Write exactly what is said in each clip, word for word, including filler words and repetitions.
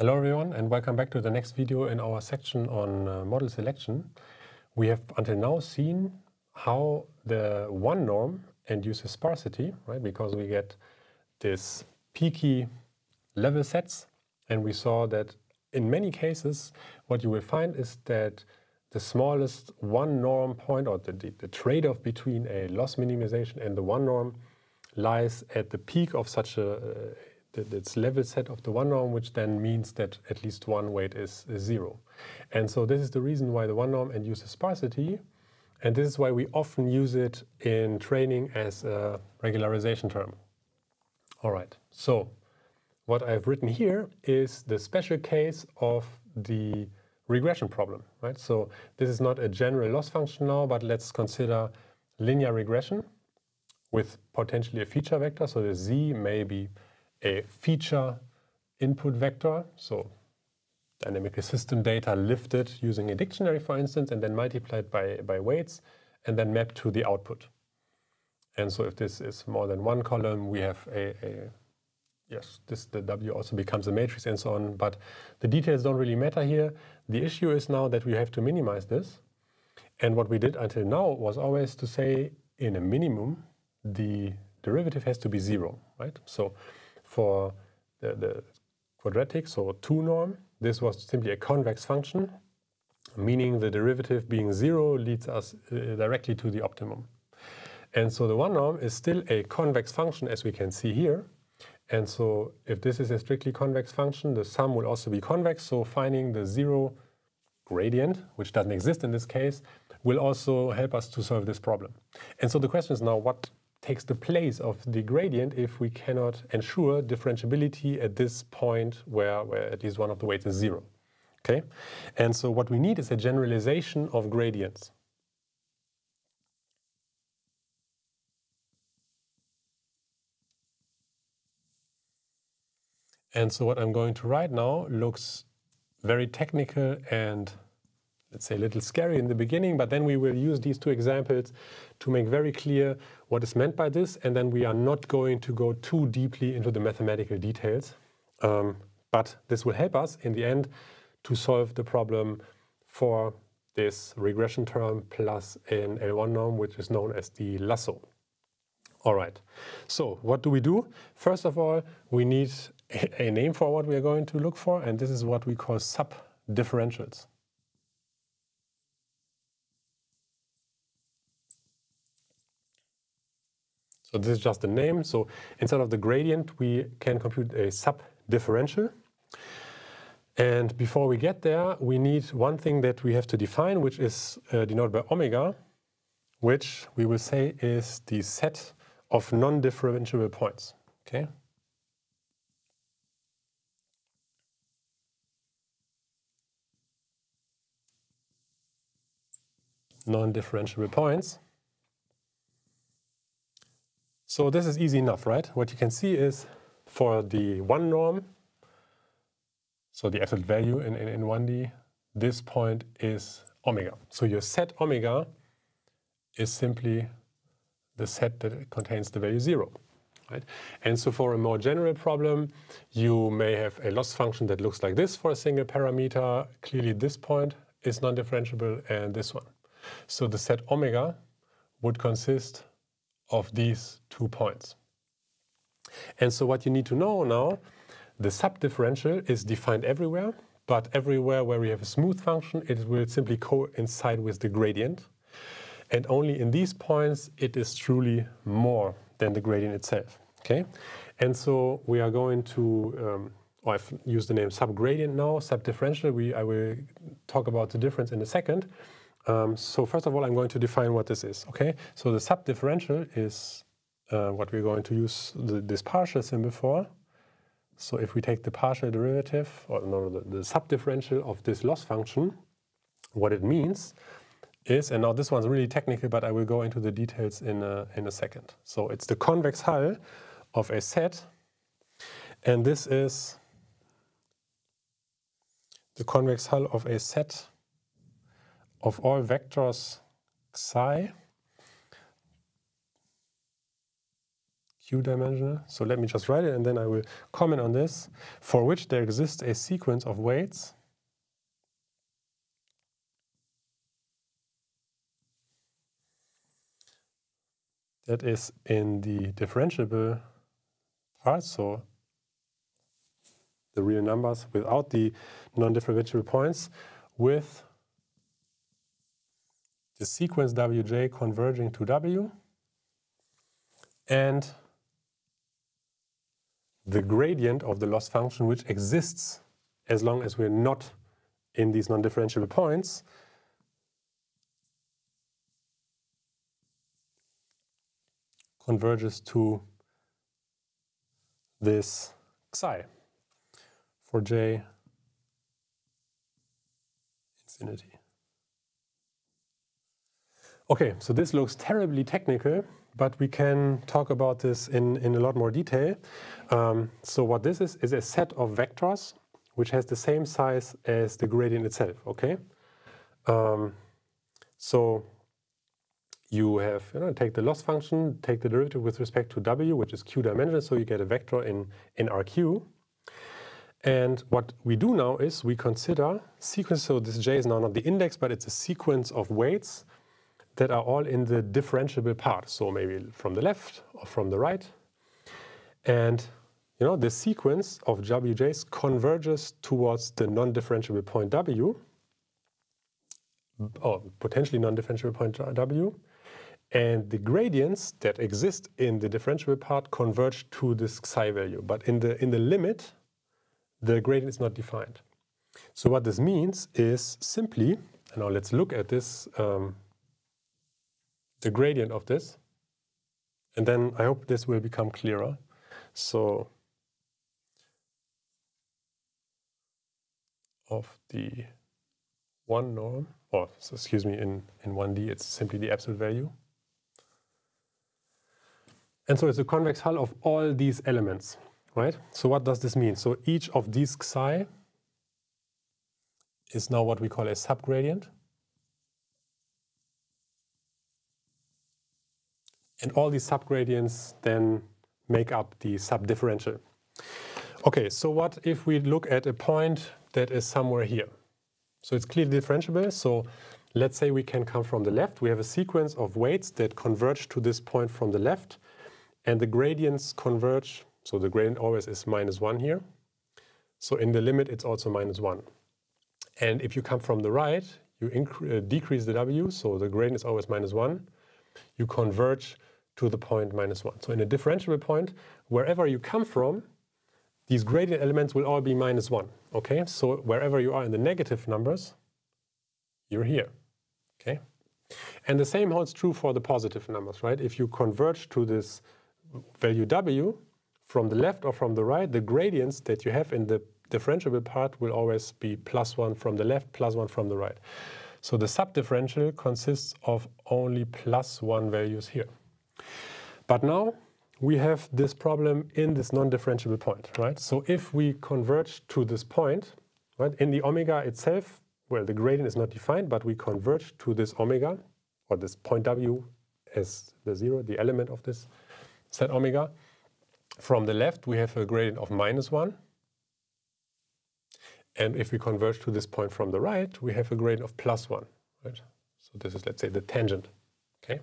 Hello everyone and welcome back to the next video in our section on uh, model selection. We have until now seen how the one norm induces sparsity, right? Because we get this peaky level sets, and we saw that in many cases what you will find is that the smallest one norm point, or the, the, the trade-off between a loss minimization and the one norm, lies at the peak of such a uh, It's level set of the one norm, which then means that at least one weight is, is zero. And so this is the reason why the one norm induces sparsity, and this is why we often use it in training as a regularization term. All right, so what I've written here is the special case of the regression problem, right? So this is not a general loss function now, but let's consider linear regression with potentially a feature vector. So the z may be a feature input vector, so dynamic system data lifted using a dictionary, for instance, and then multiplied by, by weights, and then mapped to the output. And so if this is more than one column, we have a, a yes, this, the W also becomes a matrix and so on, but the details don't really matter here. The issue is now that we have to minimize this. And what we did until now was always to say, in a minimum, the derivative has to be zero, right? So for the, the quadratic, so two norm, this was simply a convex function, meaning the derivative being zero leads us uh, directly to the optimum. And so the one norm is still a convex function, as we can see here. And so if this is a strictly convex function, the sum will also be convex. So finding the zero gradient, which doesn't exist in this case, will also help us to solve this problem. And so the question is now, what takes the place of the gradient if we cannot ensure differentiability at this point where, where at least one of the weights is zero, okay? And so what we need is a generalization of gradients. And so what I'm going to write now looks very technical and, let's say, a little scary in the beginning, but then we will use these two examples to make very clear what is meant by this, and then we are not going to go too deeply into the mathematical details. Um, but this will help us in the end to solve the problem for this regression term plus an L one norm, which is known as the Lasso. All right, so what do we do? First of all, we need a name for what we are going to look for, and this is what we call subdifferentials. So this is just a name. So instead of the gradient, we can compute a subdifferential. And before we get there, we need one thing that we have to define, which is uh, denoted by omega, which we will say is the set of non-differentiable points. Okay. Non-differentiable points. So this is easy enough, right? What you can see is for the one norm, so the absolute value in, in, in one D, this point is omega. So your set omega is simply the set that contains the value zero, right? And so for a more general problem, you may have a loss function that looks like this for a single parameter. Clearly this point is non-differentiable and this one. So the set omega would consist of these two points. And so what you need to know now, the subdifferential is defined everywhere, but everywhere where we have a smooth function, it will simply coincide with the gradient. And only in these points, it is truly more than the gradient itself, okay? And so we are going to, um, oh, I've used the name subgradient now, subdifferential, we, I will talk about the difference in a second. Um, so first of all, I'm going to define what this is, okay? So the subdifferential is uh, what we're going to use the, this partial symbol for. So if we take the partial derivative, or no, the, the subdifferential of this loss function, what it means is, and now this one's really technical, but I will go into the details in a, in a second. So it's the convex hull of a set, and this is the convex hull of a set of all vectors psi q-dimensional. So let me just write it and then I will comment on this, for which there exists a sequence of weights that is in the differentiable part, so the real numbers without the non-differentiable points, with the sequence wj converging to w, and the gradient of the loss function, which exists as long as we're not in these non-differentiable points, converges to this psi for j infinity. Okay, so this looks terribly technical, but we can talk about this in, in a lot more detail. Um, so what this is, is a set of vectors which has the same size as the gradient itself, okay? Um, so you have, you know, take the loss function, take the derivative with respect to w, which is q-dimensional, so you get a vector in, in R Q. And what we do now is we consider sequence, so this j is now not the index, but it's a sequence of weights that are all in the differentiable part, so maybe from the left or from the right. And you know, this sequence of wj's converges towards the non-differentiable point w, or potentially non-differentiable point w, and the gradients that exist in the differentiable part converge to this psi value, but in the in the limit the gradient is not defined. So what this means is simply, and now let's look at this um, the gradient of this, and then I hope this will become clearer. So of the one norm, or so excuse me, in, in one D it's simply the absolute value. And so it's a convex hull of all these elements, right? So what does this mean? So each of these psi is now what we call a subgradient. And all these subgradients then make up the subdifferential. Okay, so what if we look at a point that is somewhere here? So it's clearly differentiable, so let's say we can come from the left. We have a sequence of weights that converge to this point from the left, and the gradients converge, so the gradient always is minus one here. So in the limit it's also minus one. And if you come from the right, you increase, decrease the w, so the gradient is always minus one, you converge to the point minus one. So in a differentiable point, wherever you come from, these gradient elements will all be minus one, okay? So wherever you are in the negative numbers, you're here, okay? And the same holds true for the positive numbers, right? If you converge to this value w, from the left or from the right, the gradients that you have in the differentiable part will always be plus one from the left, plus one from the right. So the subdifferential consists of only plus one values here. But now we have this problem in this non-differentiable point, right? So if we converge to this point, right, in the omega itself, well, the gradient is not defined, but we converge to this omega, or this point w as the zero, the element of this set omega. From the left, we have a gradient of minus one. And if we converge to this point from the right, we have a gradient of plus one, right? So this is, let's say, the tangent, okay?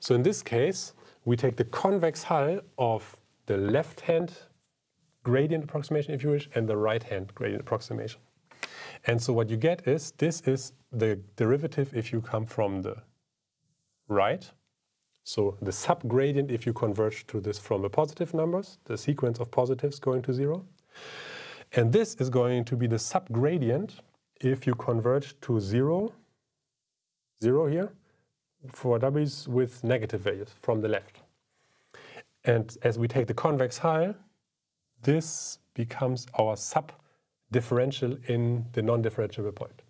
So in this case, we take the convex hull of the left-hand gradient approximation, if you wish, and the right-hand gradient approximation. And so what you get is, this is the derivative if you come from the right, so the subgradient if you converge to this from the positive numbers, the sequence of positives going to zero. And this is going to be the subgradient if you converge to zero, zero here, for w's with negative values from the left. And as we take the convex hull, this becomes our subdifferential in the non-differentiable point.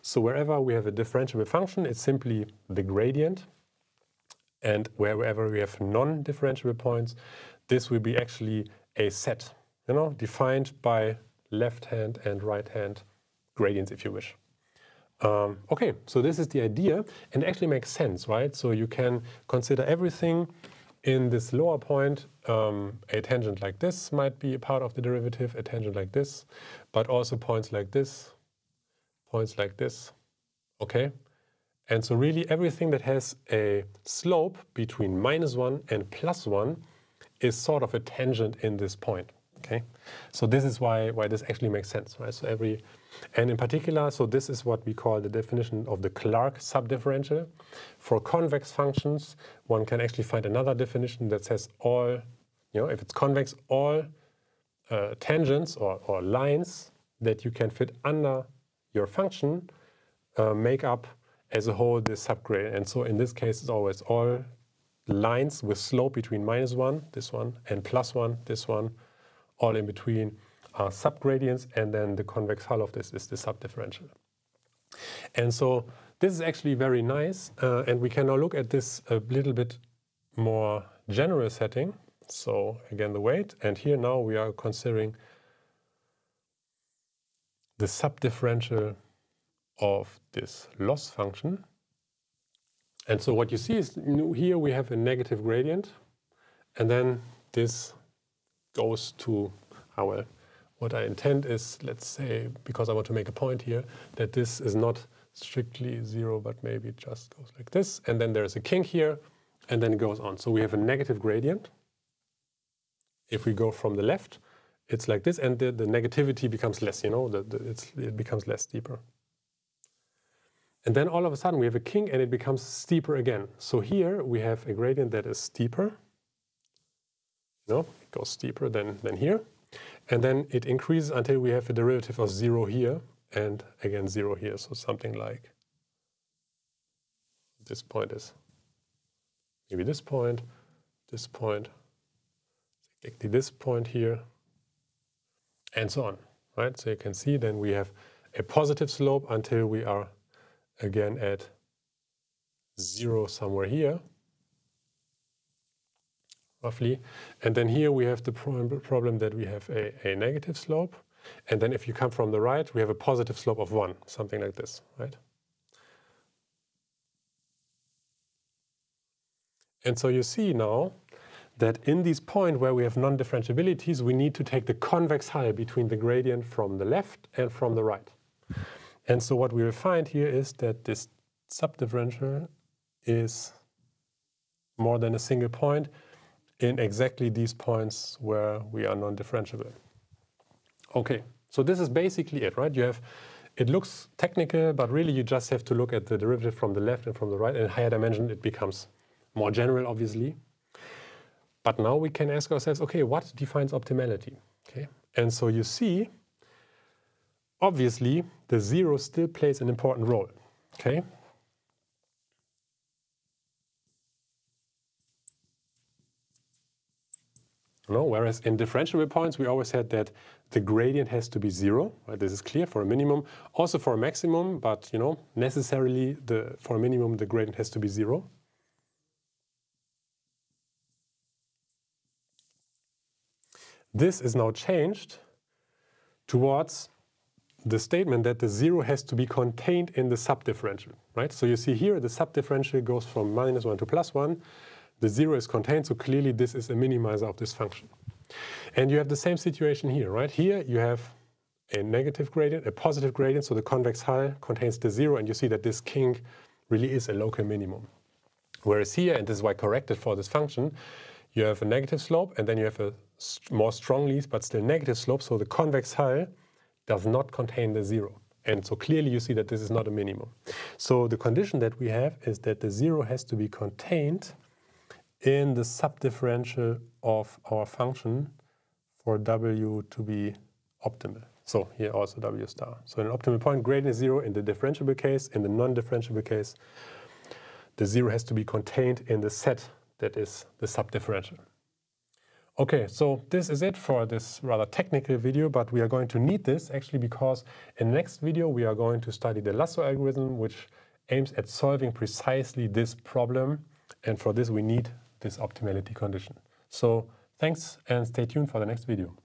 So wherever we have a differentiable function, it's simply the gradient. And wherever we have non-differentiable points, this will be actually a set, you know, defined by left-hand and right-hand gradients, if you wish. Um, okay, so this is the idea, and it actually makes sense, right? So you can consider everything in this lower point, um, a tangent like this might be a part of the derivative, a tangent like this, but also points like this, points like this, okay? And so really everything that has a slope between minus one and plus one is sort of a tangent in this point, okay? So this is why, why this actually makes sense, right? So every, and in particular, so this is what we call the definition of the Clarke subdifferential. For convex functions, one can actually find another definition that says all, you know, if it's convex, all uh, tangents or, or lines that you can fit under your function uh, make up as a whole this subgradient. And so in this case, it's always all lines with slope between minus one, this one, and plus one, this one, all in between are subgradients, and then the convex hull of this is the subdifferential. And so this is actually very nice, uh, and we can now look at this a little bit more general setting. So again, the weight, and here now we are considering the subdifferential of this loss function. And so what you see is here we have a negative gradient, and then this goes to, ah, well, what I intend is, let's say, because I want to make a point here, that this is not strictly zero, but maybe it just goes like this, and then there's a kink here, and then it goes on. So we have a negative gradient. If we go from the left, it's like this, and the, the negativity becomes less, you know, the, the, it's, it becomes less steeper. And then all of a sudden we have a kink and it becomes steeper again. So here we have a gradient that is steeper. No, it goes steeper than, than here. And then it increases until we have a derivative of zero here and again zero here. So something like this point is maybe this point, this point, exactly this point here, and so on, right? So you can see then we have a positive slope until we are again at zero somewhere here, roughly. And then here we have the problem that we have a, a negative slope. And then if you come from the right, we have a positive slope of one, something like this, right? And so you see now that in this point where we have non-differentiabilities, we need to take the convex hull between the gradient from the left and from the right. And so what we will find here is that this subdifferential is more than a single point in exactly these points where we are non-differentiable. Okay, so this is basically it, right? You have, it looks technical, but really you just have to look at the derivative from the left and from the right, and in higher dimension it becomes more general, obviously. But now we can ask ourselves, okay, what defines optimality? Okay, and so you see, obviously, the zero still plays an important role, okay? No, whereas in differentiable points, we always had that the gradient has to be zero. Right? This is clear for a minimum, also for a maximum, but, you know, necessarily the, for a minimum, the gradient has to be zero. This is now changed towards the statement that the zero has to be contained in the subdifferential, right? So you see here the subdifferential goes from minus one to plus one. The zero is contained, so clearly this is a minimizer of this function. And you have the same situation here, right? Here you have a negative gradient, a positive gradient, so the convex hull contains the zero, and you see that this kink really is a local minimum. Whereas here, and this is why corrected for this function, you have a negative slope, and then you have a more strongly but still negative slope, so the convex hull does not contain the zero. And so clearly you see that this is not a minimum. So the condition that we have is that the zero has to be contained in the subdifferential of our function for W to be optimal. So here also W star. So in an optimal point, gradient is zero in the differentiable case. In the non-differentiable case, the zero has to be contained in the set that is the subdifferential. Okay, so this is it for this rather technical video, but we are going to need this actually because in the next video we are going to study the Lasso algorithm, which aims at solving precisely this problem, and for this we need this optimality condition. So thanks and stay tuned for the next video.